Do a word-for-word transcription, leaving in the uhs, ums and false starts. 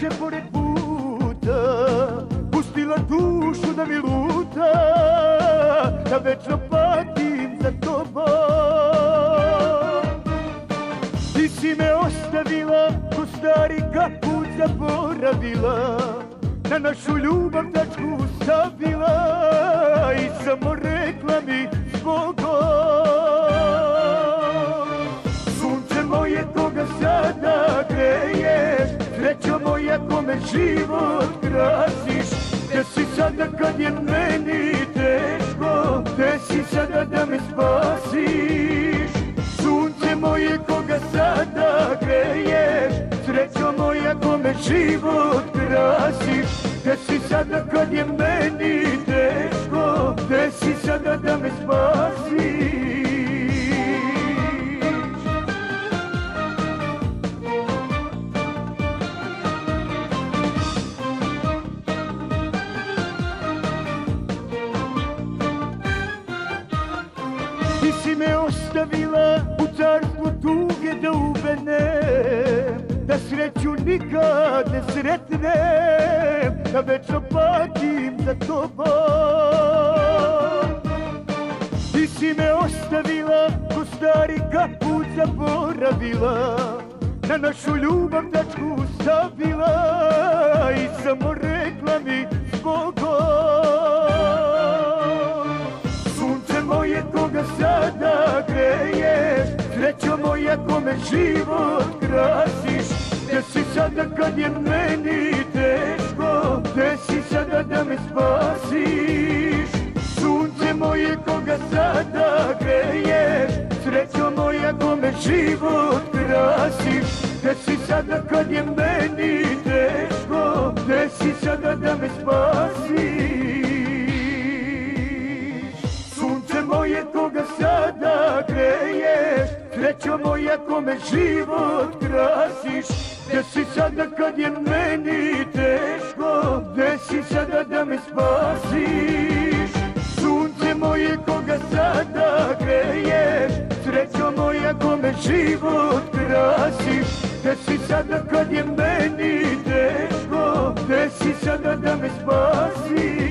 kreće pored puta, pustila dušu da mi luta, da večno patim za tobom. Ti si me ostavila, ko stari kaput zaboravila, na našu ljubav tačku stavila i samo rekla mi zbogom. Sunce moje koga sada greješ, srećo moja kome život krasiš, gde si sada kad je meni teško, gde si sada da me spasiš. Sunce moje koga sada greješ, srećo moja kome život krasiš, gde si sada kad je meni teško, gde si sada da me spasiš. Ti si me ostavila u carstvu tuge da uvenem, da sreću nikad ne sretnem, da večno patim za tobom. Ti si me ostavila, ko stari kaput zaboravila, na našu ljubav tačku stavila i samo rekla mi zbogom. Sunce moje koga sada greješ, srećo moja kome život krasiš, gde si sada kad je meni teško, gde si sada da me spasiš. Sunce moje koga sada greješ, srećo moja kome život krasiš, gde si sada kad je meni teško, gde si sada da me spasiš. Sunce moje koga sada greješ, srećo moja kome život krasiš, gde si sada kad je meni teško, gde si sada da me spasiš. Sunce moje koga sada greješ, srećo moja kome život krasiš, gde si sada kad je meni teško, gde si sada da me spasiš.